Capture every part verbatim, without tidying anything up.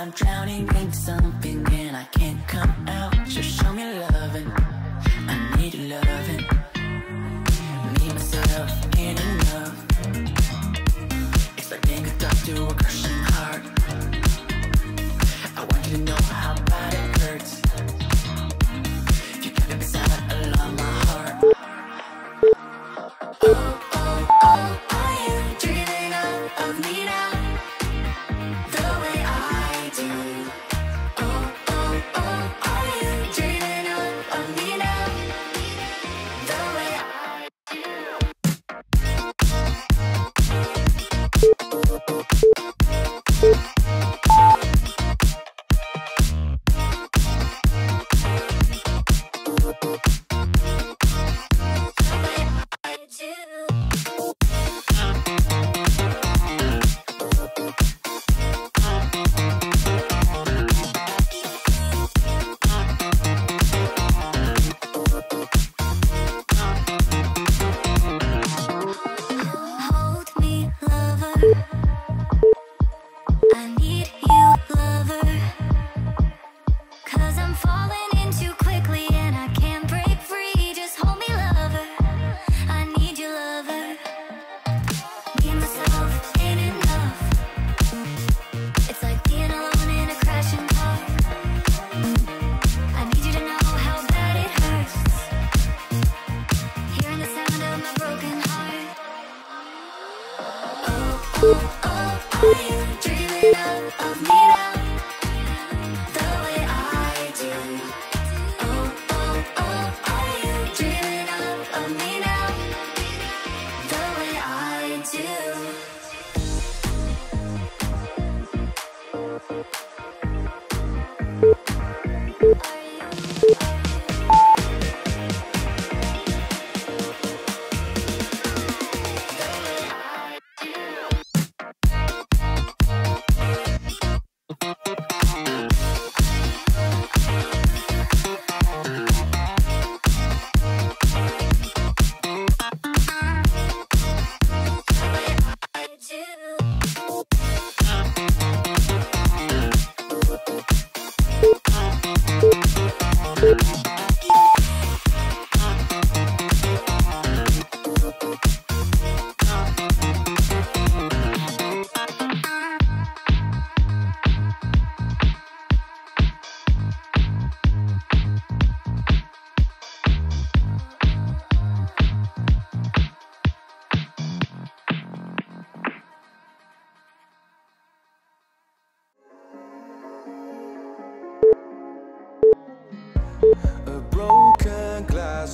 I'm drowning in something and I can't come out. Just show me loving, I need loving. Me, myself, in love. It's like being a doctor to a crushing heart. I want you to know how bad it hurts. You got inside along my heart. Oh.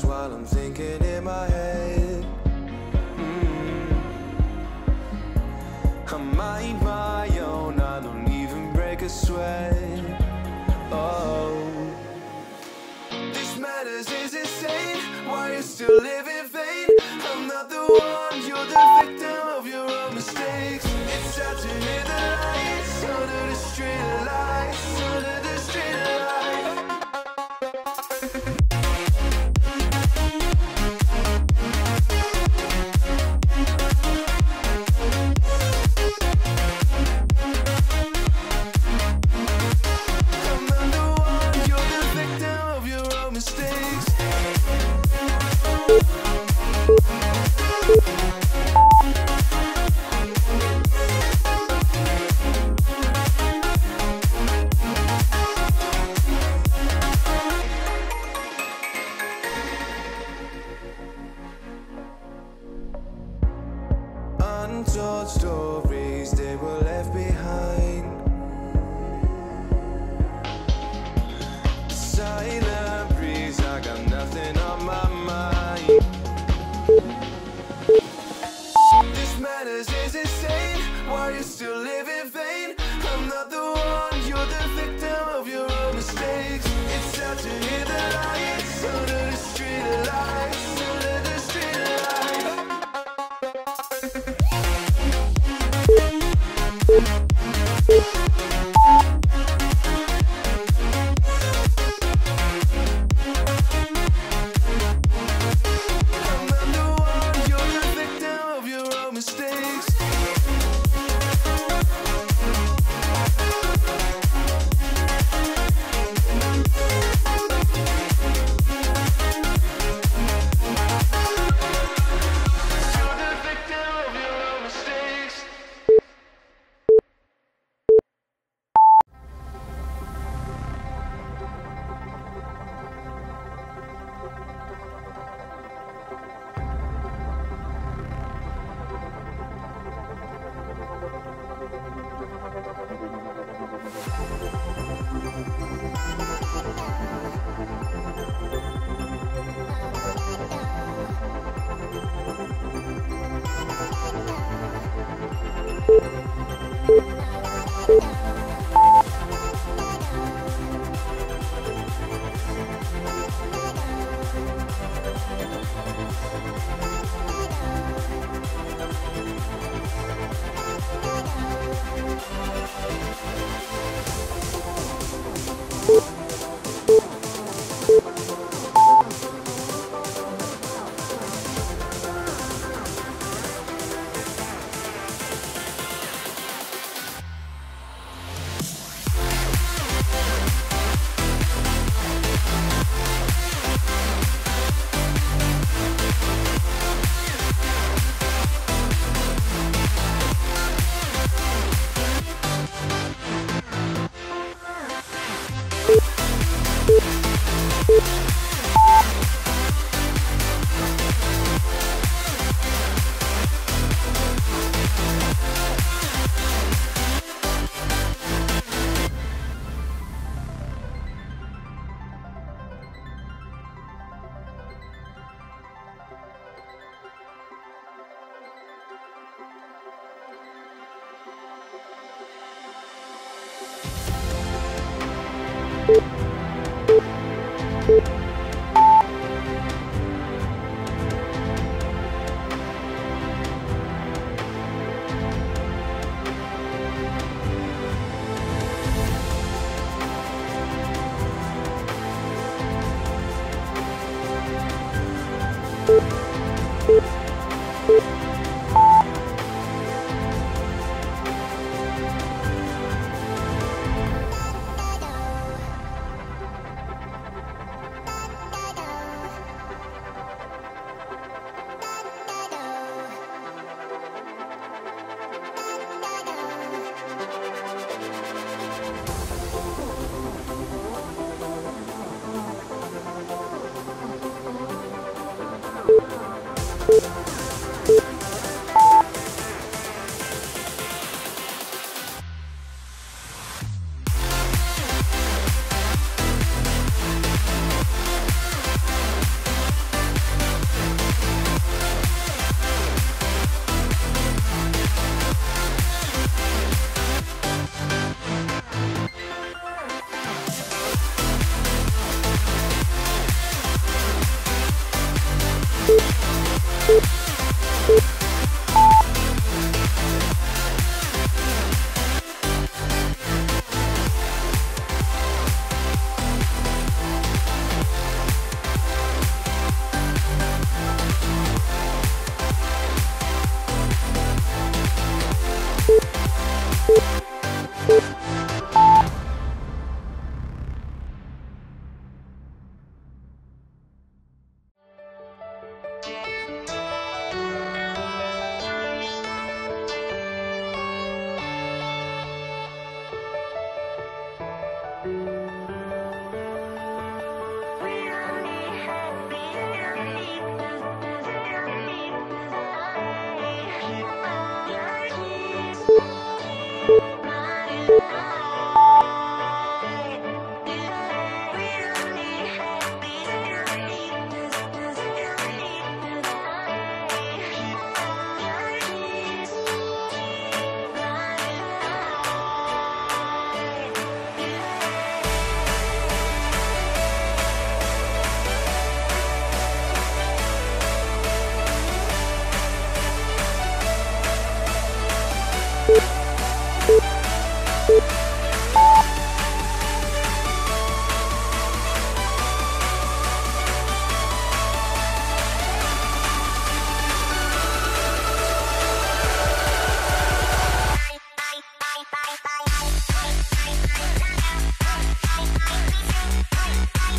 While I'm thinking in my head, mm-hmm. I mind my own, I don't even break a sweat. Oh, this matters is insane. Why you still live in vain? I'm not the one, you're the victim of your own mistakes. It's sad to hear the lights under the street lights, under the street lights. Untold stories, they were left behind. Silent breeze, I got nothing on my mind. This matters is insane. Why you still live in vain? I'm not the one, you're the victim of your own mistakes. It's sad to hear the lights under the street lights. Mistakes.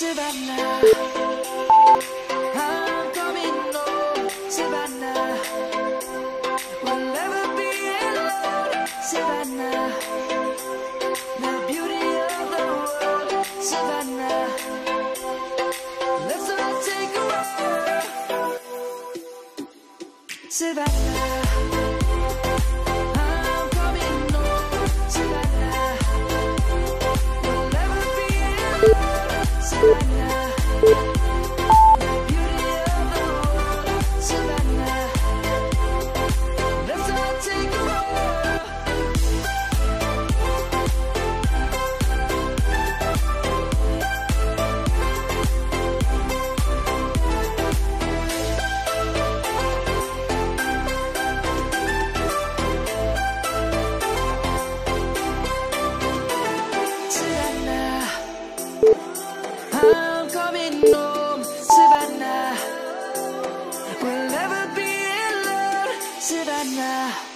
Savannah, I'm coming home. Savannah, we'll never be alone. Savannah, the beauty of the world. Savannah, let's all take a walk. Savannah. Savannah, we'll never be alone. Savannah.